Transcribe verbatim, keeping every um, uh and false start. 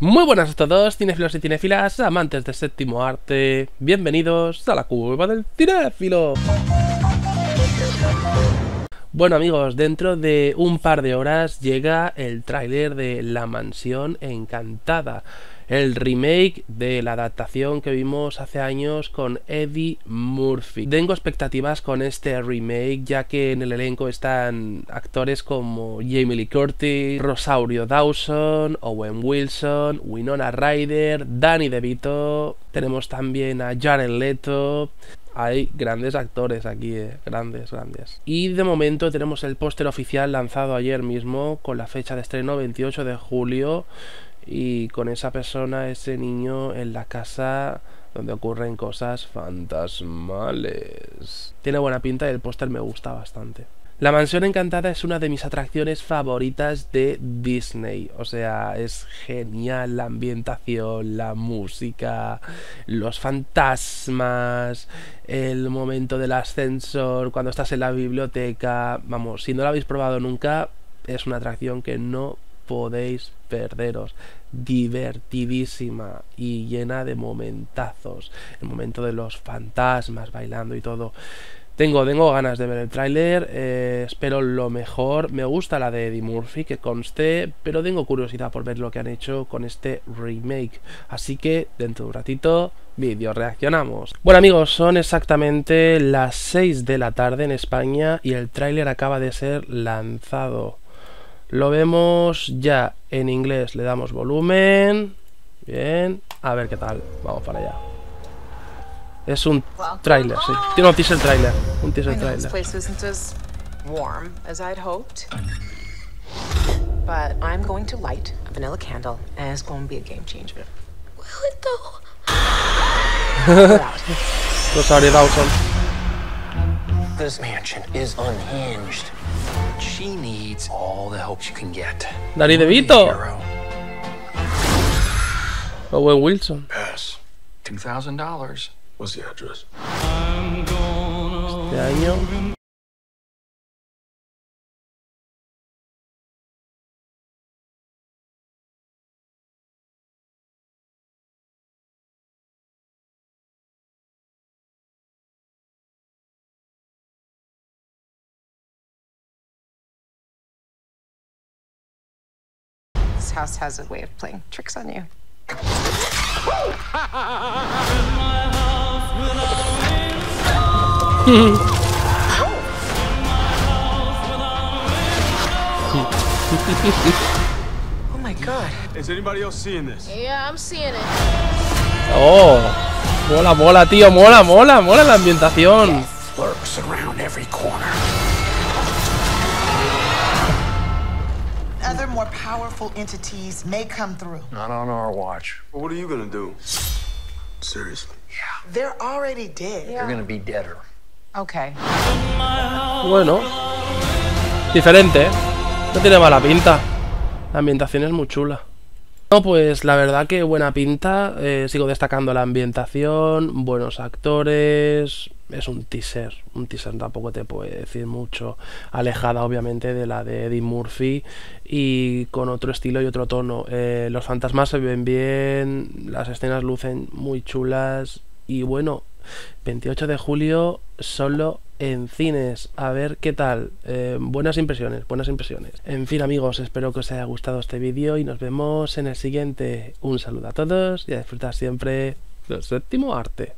Muy buenas a todos, cinéfilos y cinéfilas, amantes del séptimo arte. Bienvenidos a la Cueva del Cinéfilo. Bueno amigos, dentro de un par de horas llega el tráiler de La Mansión Encantada, el remake de la adaptación que vimos hace años con Eddie Murphy. Tengo expectativas con este remake, ya que en el elenco están actores como Jamie Lee Curtis, Rosario Dawson, Owen Wilson, Winona Ryder, Danny DeVito. Tenemos también a Jared Leto. Hay grandes actores aquí, eh. grandes, grandes. Y de momento tenemos el póster oficial lanzado ayer mismo, con la fecha de estreno veintiocho de julio. Y con esa persona, ese niño, en la casa donde ocurren cosas fantasmales. Tiene buena pinta y el póster me gusta bastante. La Mansión Encantada es una de mis atracciones favoritas de Disney. O sea, es genial la ambientación, la música, los fantasmas, el momento del ascensor, cuando estás en la biblioteca. Vamos, si no la habéis probado nunca, es una atracción que no podéis perderos. Divertidísima y llena de momentazos, el momento de los fantasmas bailando y todo. Tengo, tengo ganas de ver el tráiler, eh, espero lo mejor. Me gusta la de Eddie Murphy, que conste, pero tengo curiosidad por ver lo que han hecho con este remake. Así que dentro de un ratito vídeo reaccionamos. Bueno amigos, son exactamente las seis de la tarde en España y el tráiler acaba de ser lanzado. Lo vemos ya en inglés, le damos volumen. Bien, a ver qué tal, vamos para allá. Es un tráiler, sí. Tiene un teaser tráiler, un teaser tráiler. Warm as I'd hoped. But I'm going to light a vanilla candle and it's going to be a game changer. Will it though? Rosario Dawson. This mansion is unhinged. She needs all the help she can get. Danny DeVito. Owen Wilson. Pass. Two thousand dollars. What's the address? I'm gonna Daniel. This house has a way of playing tricks on you. Oh my god. Is anybody else seeing this? Yeah, I'm seeing it. Oh. Mola, mola, tío, mola, mola, mola la ambientación. Lurks around every corner. Other more powerful entities may come through. Not on our watch. Well, what are you gonna do? Seriously? Yeah. They're already dead. Yeah. They're gonna be deader. Okay. Bueno, diferente, ¿eh? No tiene mala pinta. La ambientación es muy chula. No, pues la verdad que buena pinta. Eh, sigo destacando la ambientación, buenos actores. Es un teaser, un teaser tampoco te puede decir mucho. Alejada obviamente de la de Eddie Murphy y con otro estilo y otro tono. Eh, los fantasmas se ven bien, las escenas lucen muy chulas y bueno, veintiocho de julio solo en cines, a ver qué tal. Eh, buenas impresiones, buenas impresiones. En fin amigos, espero que os haya gustado este vídeo y nos vemos en el siguiente. Un saludo a todos y a disfrutar siempre del séptimo arte.